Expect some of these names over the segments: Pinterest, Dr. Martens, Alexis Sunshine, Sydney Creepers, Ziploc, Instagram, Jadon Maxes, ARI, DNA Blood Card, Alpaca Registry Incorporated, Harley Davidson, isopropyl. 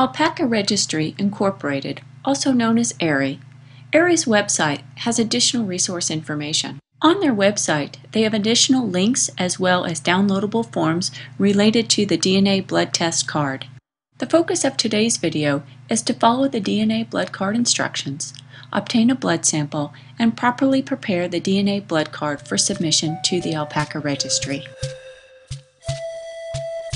Alpaca Registry Incorporated, also known as ARI. ARI's website has additional resource information. On their website, they have additional links as well as downloadable forms related to the DNA blood test card. The focus of today's video is to follow the DNA blood card instructions, obtain a blood sample, and properly prepare the DNA blood card for submission to the Alpaca Registry.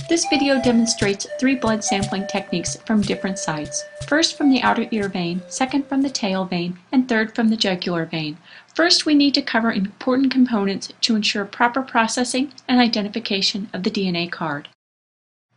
This video demonstrates three blood sampling techniques from different sites. First from the outer ear vein, second from the tail vein, and third from the jugular vein. First, we need to cover important components to ensure proper processing and identification of the DNA card.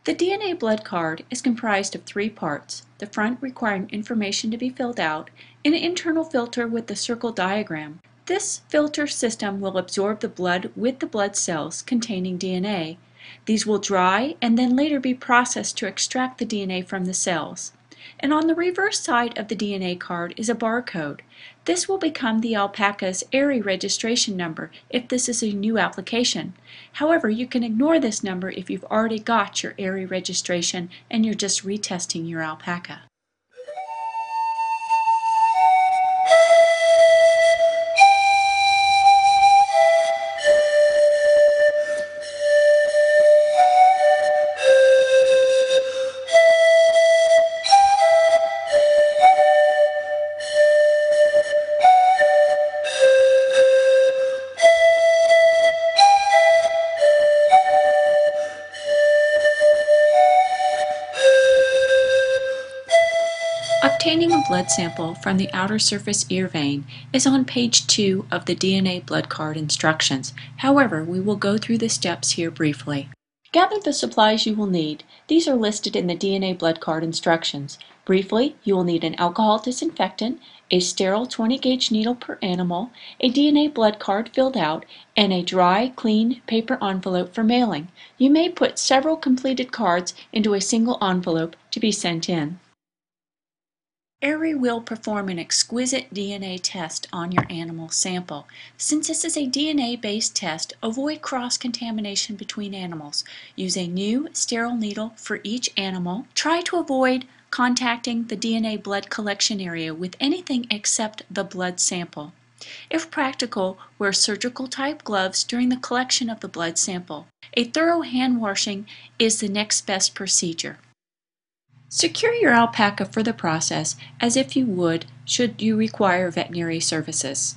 The DNA blood card is comprised of three parts, the front requiring information to be filled out, and an internal filter with the circle diagram. This filter system will absorb the blood with the blood cells containing DNA. These will dry and then later be processed to extract the DNA from the cells. And on the reverse side of the DNA card is a barcode. This will become the Alpaca's ARI registration number if this is a new application. However, you can ignore this number if you've already got your ARI registration and you're just retesting your Alpaca. Obtaining a blood sample from the outer surface ear vein is on page 2 of the DNA blood card instructions. However, we will go through the steps here briefly. Gather the supplies you will need. These are listed in the DNA blood card instructions. Briefly, you will need an alcohol disinfectant, a sterile 20-gauge needle per animal, a DNA blood card filled out, and a dry, clean paper envelope for mailing. You may put several completed cards into a single envelope to be sent in. ARI will perform an exquisite DNA test on your animal sample. Since this is a DNA-based test, avoid cross-contamination between animals. Use a new sterile needle for each animal. Try to avoid contacting the DNA blood collection area with anything except the blood sample. If practical, wear surgical-type gloves during the collection of the blood sample. A thorough hand washing is the next best procedure. Secure your alpaca for the process as if you would should you require veterinary services.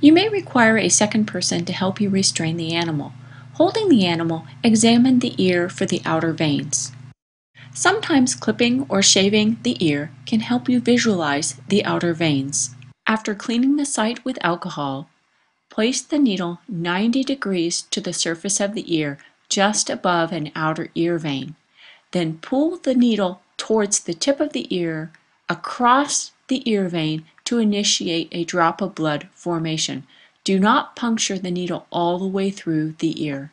You may require a second person to help you restrain the animal. Holding the animal, examine the ear for the outer veins. Sometimes clipping or shaving the ear can help you visualize the outer veins. After cleaning the site with alcohol, place the needle 90 degrees to the surface of the ear just above an outer ear vein. Then pull the needle towards the tip of the ear across the ear vein to initiate a drop of blood formation. Do not puncture the needle all the way through the ear.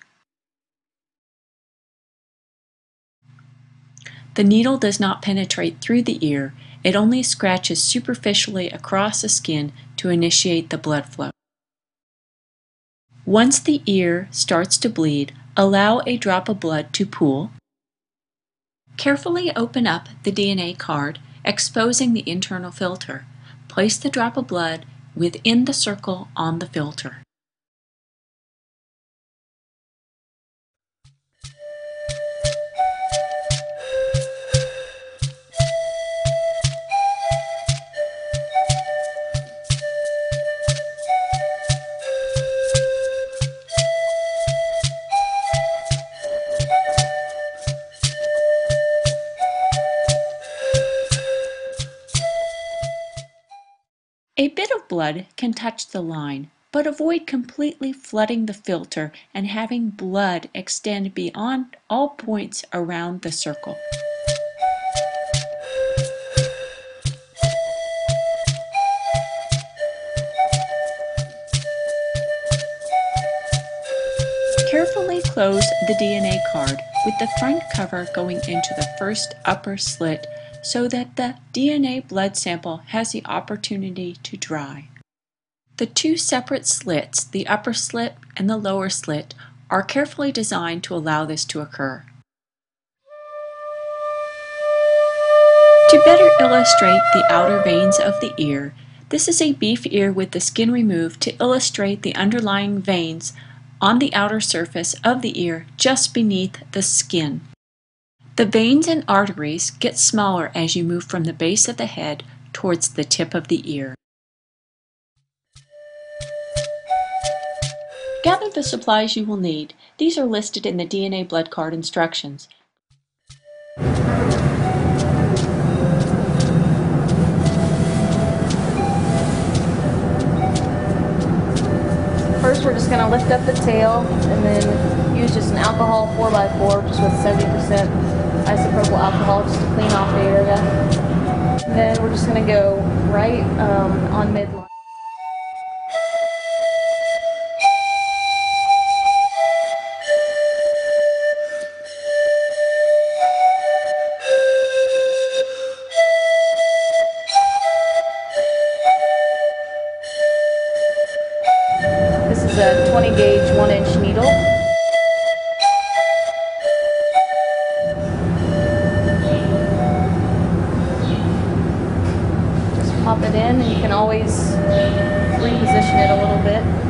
The needle does not penetrate through the ear. It only scratches superficially across the skin to initiate the blood flow. Once the ear starts to bleed, allow a drop of blood to pool. Carefully open up the DNA card, exposing the internal filter. Place the drop of blood within the circle on the filter. A bit of blood can touch the line, but avoid completely flooding the filter and having blood extend beyond all points around the circle. Carefully close the DNA card with the front cover going into the first upper slit so that the DNA blood sample has the opportunity to dry. The two separate slits, the upper slit and the lower slit, are carefully designed to allow this to occur. To better illustrate the outer veins of the ear, this is a beef ear with the skin removed to illustrate the underlying veins on the outer surface of the ear just beneath the skin. The veins and arteries get smaller as you move from the base of the head towards the tip of the ear. Gather the supplies you will need. These are listed in the DNA blood card instructions. First, we're just going to lift up the tail and then use just an alcohol 4x4 just with 70% isopropyl alcohol just to clean off the area. And then we're just going to go right on midline. This is a 20-gauge, 1-inch needle. Just pop it in, and you can always reposition it a little bit.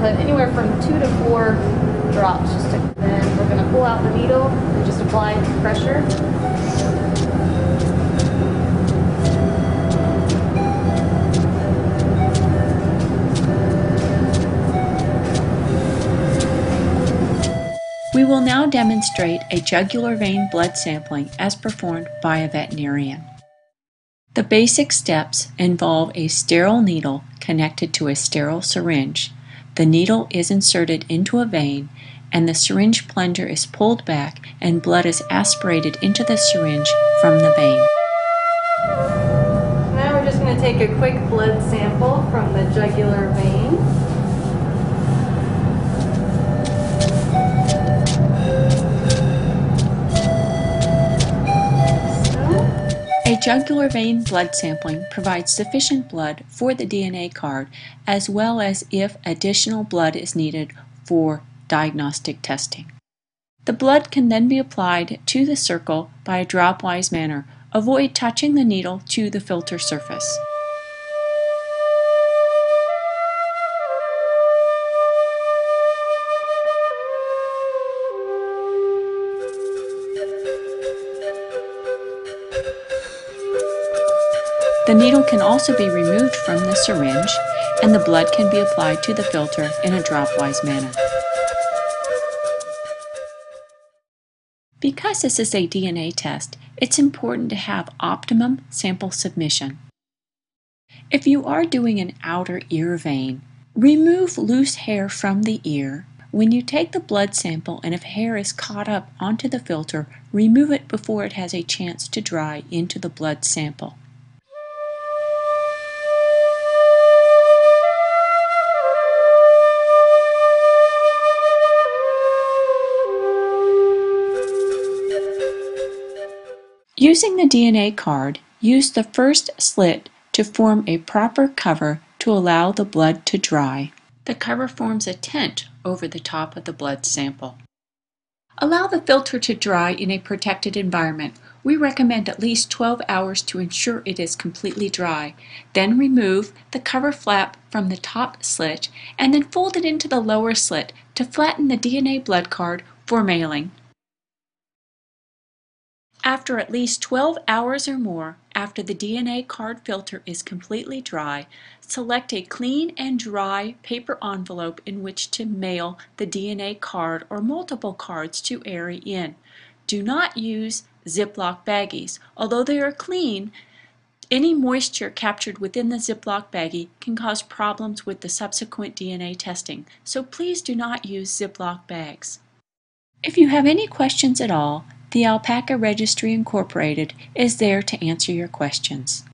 Put anywhere from 2 to 4 drops. Then we're going to pull out the needle and just apply pressure. We will now demonstrate a jugular vein blood sampling as performed by a veterinarian. The basic steps involve a sterile needle connected to a sterile syringe. The needle is inserted into a vein and the syringe plunger is pulled back and blood is aspirated into the syringe from the vein. Now we're just going to take a quick blood sample from the jugular vein. A jugular vein blood sampling provides sufficient blood for the DNA card, as well as if additional blood is needed for diagnostic testing. The blood can then be applied to the circle by a dropwise manner. Avoid touching the needle to the filter surface. The needle can also be removed from the syringe, and the blood can be applied to the filter in a dropwise manner. Because this is a DNA test, it's important to have optimum sample submission. If you are doing an outer ear vein, remove loose hair from the ear. When you take the blood sample and if hair is caught up onto the filter, remove it before it has a chance to dry into the blood sample. Using the DNA card, use the first slit to form a proper cover to allow the blood to dry. The cover forms a tent over the top of the blood sample. Allow the filter to dry in a protected environment. We recommend at least 12 hours to ensure it is completely dry. Then remove the cover flap from the top slit and then fold it into the lower slit to flatten the DNA blood card for mailing. After at least 12 hours or more after the DNA card filter is completely dry, select a clean and dry paper envelope in which to mail the DNA card or multiple cards to area in. Do not use Ziploc baggies. Although they are clean, any moisture captured within the Ziploc baggie can cause problems with the subsequent DNA testing, so please do not use Ziploc bags. If you have any questions at all, The Alpaca Registry Incorporated is there to answer your questions.